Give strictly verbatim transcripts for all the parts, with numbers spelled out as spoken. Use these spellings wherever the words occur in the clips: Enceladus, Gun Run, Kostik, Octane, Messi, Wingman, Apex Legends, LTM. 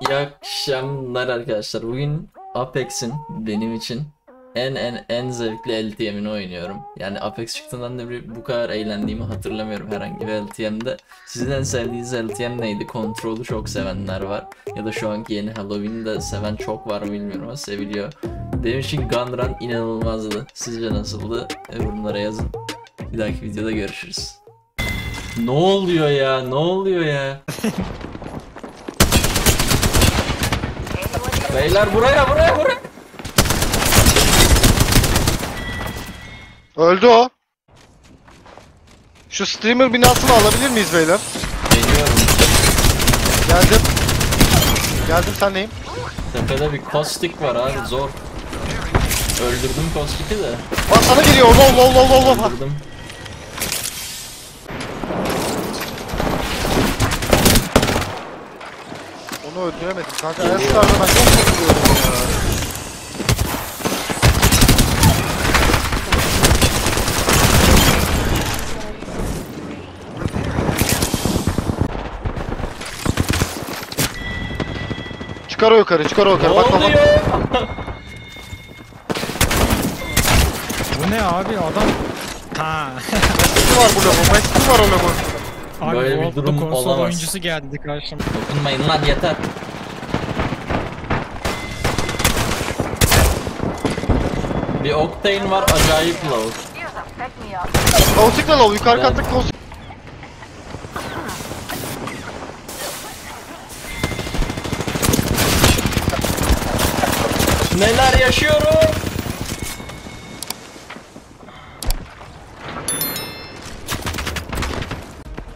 İyi akşamlar arkadaşlar. Bugün Apex'in benim için en en en zevkli L T M'ini oynuyorum. Yani Apex çıktığından da bir bu kadar eğlendiğimi hatırlamıyorum herhangi bir L T M'de. Sizin en sevdiğiniz L T M neydi? Kontrolü çok sevenler var. Ya da şu anki yeni Halloween'i de seven çok var mı bilmiyorum ama seviliyor. Benim için Gun Run inanılmazdı. Sizce nasıldı? Yorumlara yazın. Bir dahaki videoda görüşürüz. Ne oluyor ya? Ne oluyor ya? Beyler buraya buraya buraya. Öldü o. Şu streamer binasını alabilir miyiz beyler? Geliyorum. Geldim. Geldim sen neyim? Tepede bir Kostik var abi zor. Öldürdüm Kostik'i de. Bak sana geliyor. Lol lol lol lol lol. Öldürdüm. Onu öldüremedim kanka. Esrarla ben çok korkuyorum ya. Çıkar o yukarı, çıkar o yukarı. Bak bak. Bu ne abi adam? Ha. Messi var burada bu. Messi var orada bu. Abi böyle bir durum konsol olamaz. Oyuncusu geldi karşıma. Dokunmayın lan yeter. Bir Octane var acayip low. Kostik de low. Yukarı ben... kattık Kostik. Neler yaşıyorum?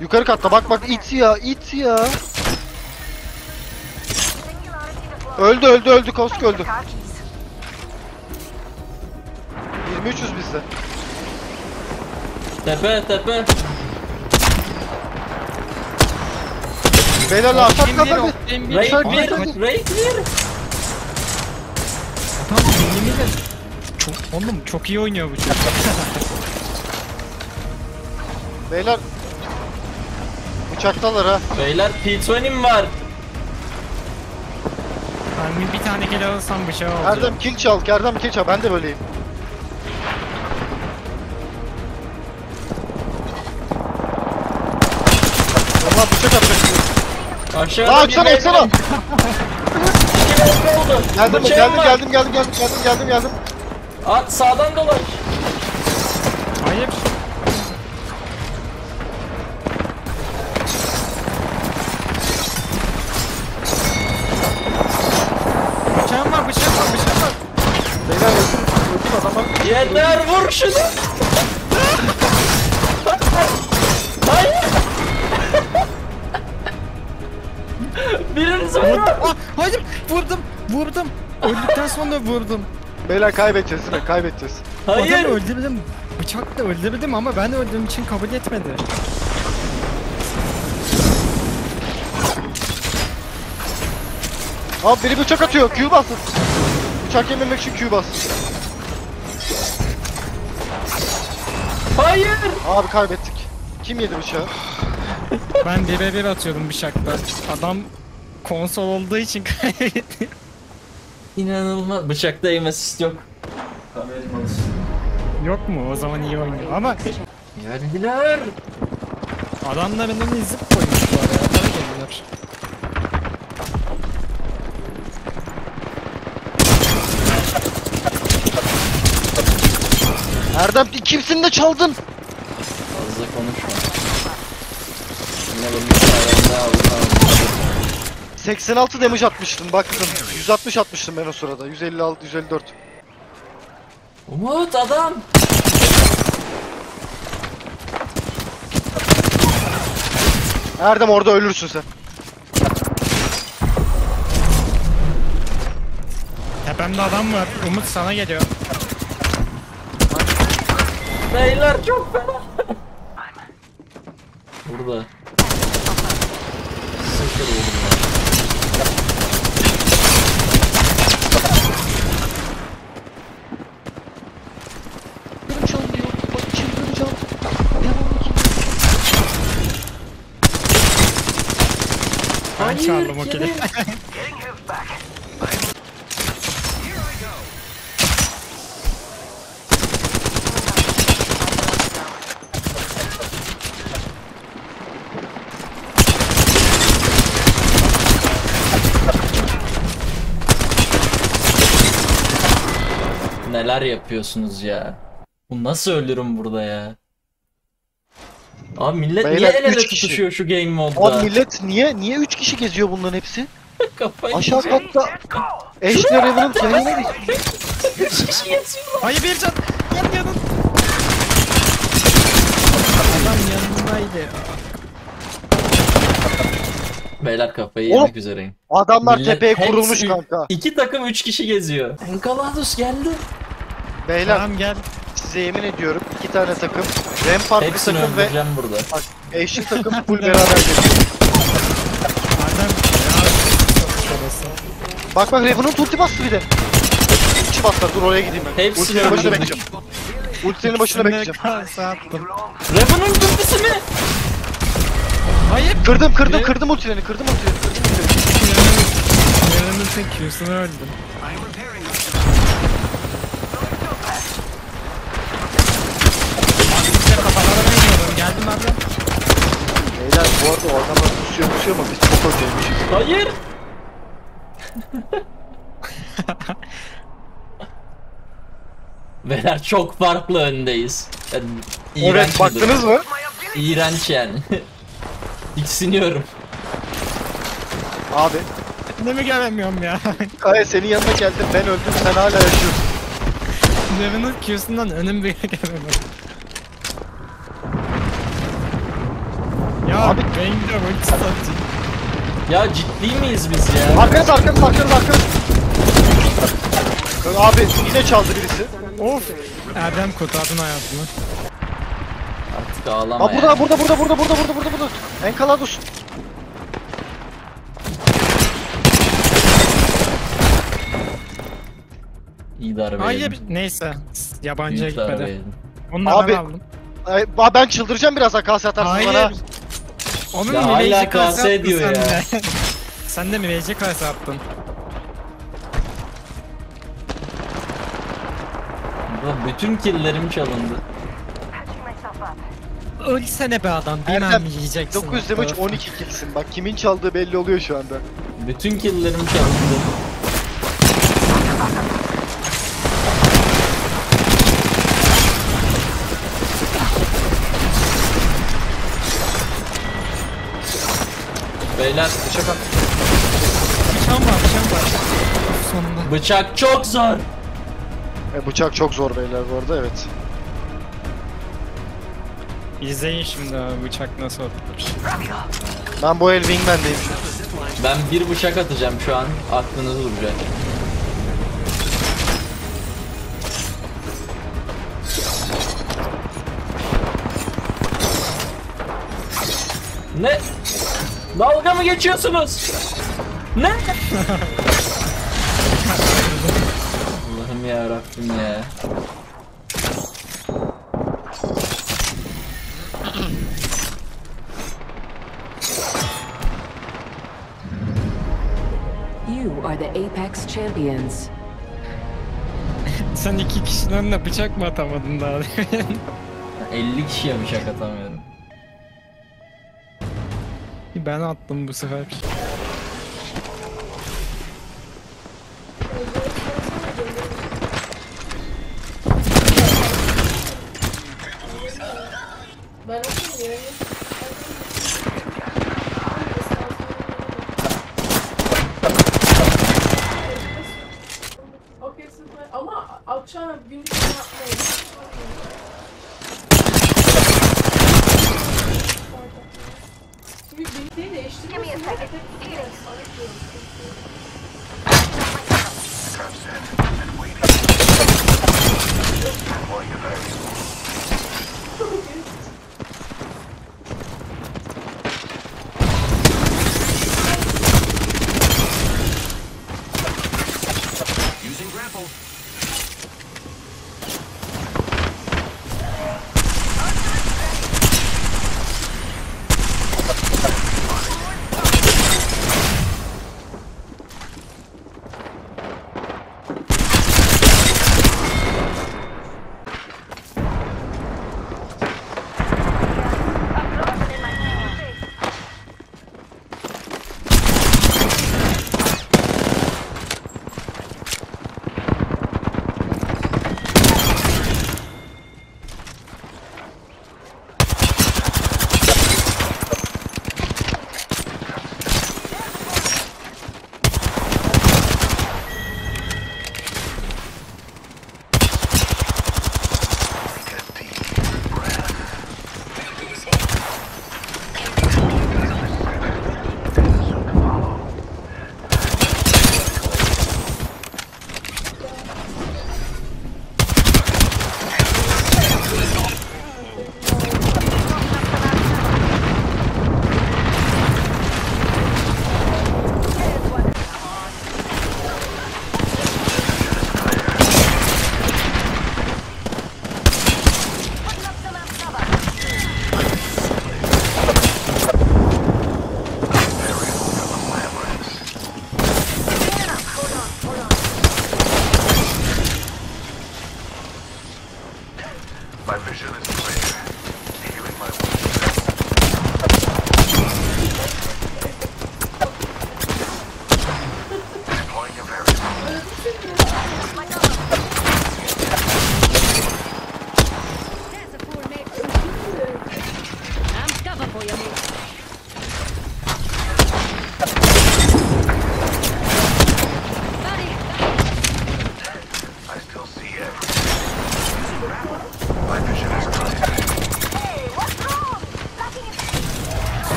Yukarı katta bak bak it ya it ya. Öldü öldü öldü Kostik öldü. yirmi üçüz bizde. Tepe tepe. Beyler lan tak kapat. Raid çok, oğlum çok iyi oynuyor bu çocuk. Beyler bıçaktalar ha. Beyler P yirmi var. Ben bir tane kill alırsam bıçağı alacağım. Erdem kill çal, Erdem kill çal. Ben de böyleyim. Allah bıçak atacak. Aşağıda açsana açsana. Geldim, geldim, geldim, geldim, geldim, geldim, geldim, geldim. At sağdan dolaş. Hayır. Bıçağım var, bıçağım var, bıçağım var. Beyler öldüm adamı. Yeter vur şunu. Hayır. Birinizi vurun. Hayır. Vurdum, vurdum. Öldükten sonra vurdum. Beyler kaybedeceğiz değil mi? Kaybedeceğiz. Hayır. Adamı öldürdüm. Bıçakla öldürdüm ama ben öldüğüm için kabul etmedi. Abi biri bıçak atıyor. Q basın. Bıçak yememek için Q basın. Hayır. Abi kaybettik. Kim yedi bıçağı? Ben birebir atıyordum bıçakla. Adam konsol olduğu için kaybettim. İnanılmaz. Bıçakta aim assist yok. Yok mu? O zaman iyi oynuyor ama... Geldiler! Adamlar önüne zıp koymuş bu araya. Adamlar geliyorlar. Erdem kimsin de çaldın? Fazla konuşma. seksen altı damage atmıştım baktım. yüz altmış atmıştım ben o sırada. yüz elli altı, yüz elli dört. Umut adam. Erdem orada ölürsün sen. Tepemde adam var. Umut sana geliyor. Beyler çok fena. Burada. Sıkır oğlum. Hayır, Neler yapıyorsunuz ya? Bu nasıl ölürüm burada ya? Abi millet Beyler, niye el ele tutuşuyor şu game modda? Abi millet niye niye üç kişi geziyor bunların hepsi? Aşağı katta Eşler Evan'ın kendine geçiyor. üç kişi geziyor. Hayır bir can. Yan yanın. Adam yanındaydı ya. Beyler kafayı yemek üzereyim. Adamlar millet tepeye kurulmuş kanka. İki takım üç kişi geziyor. Enceladus geldi. Beyler tamam, gel. Size yemin ediyorum iki tane takım, Rampart bir takım ve burada. Bak, eşli takım full beraber geliyor. Bak bak Raven'ın ulti bastı bir de. İki bastılar, dur oraya gideyim ben. Ultinin başına bekleyeceğim. Ultinin başına bekleyeceğim. Raven'ın ultisi mi? Hayır. Kırdım kırdım ne? kırdım ultilerini kırdım ultilerini kırdım ultilerini. Raven'ın Q'sunu öldüm. Geldim abi. Beyler bu arada o adamlar kusuyor kusuyor ama biz çok ödeymişiz. Hayır. Beyler çok farklı öndeyiz. Yani, evet baktınız mı? İğrenç yani. İksiniyorum. Abi. Ne mi gelemiyorum ya? Hayır senin yanına geldim ben öldüm sen hala yaşıyorsun. Devinin Q'sundan önüm bile gelemiyorum. Ya abi ben gidiyorum hiç sattım. Ya ciddi miyiz biz ya? Arkanız arkanız arkanız arkanız. Abi yine çaldı birisi. Of. Erdem kurtardın hayatını. Artık ağlama ya. Burada burada burada burada burada burada burada. Enceladus. İyi darbe. Hayır neyse. Yabancıya gitmedi. Onunla ben aldım. Ay, ben çıldıracağım biraz A K S atarsın bana. Onun ya hala K S diyor ya. Sen de mi V C K S attın? Bütün killerim çalındı. Ölsene be adam, bilmem yiyeceksin. dokuz on üç on iki killsin bak, kimin çaldığı belli oluyor şu anda. Bütün killerim çalındı. Beyler bıçak at. Bıçağım var, bıçağım var. Sonunda. Bıçak çok zor. E, bıçak çok zor beyler bu arada, evet. İzleyin şimdi abi, bıçak nasıl atılır. Ben bu el Wingman'deyim. Ben bir bıçak atacağım şu an, aklınız duracak. Ne? Dalga mı geçiyorsunuz? Ne? Allah'ım ya Rabbim ya. You are the Apex Champions. Sen iki kişinin önüne bıçak mı atamadın daha? elli kişiye bıçak atamıyorum. Ben attım bu sefer.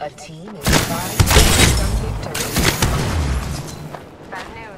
A team is fighting some victory. Bad news.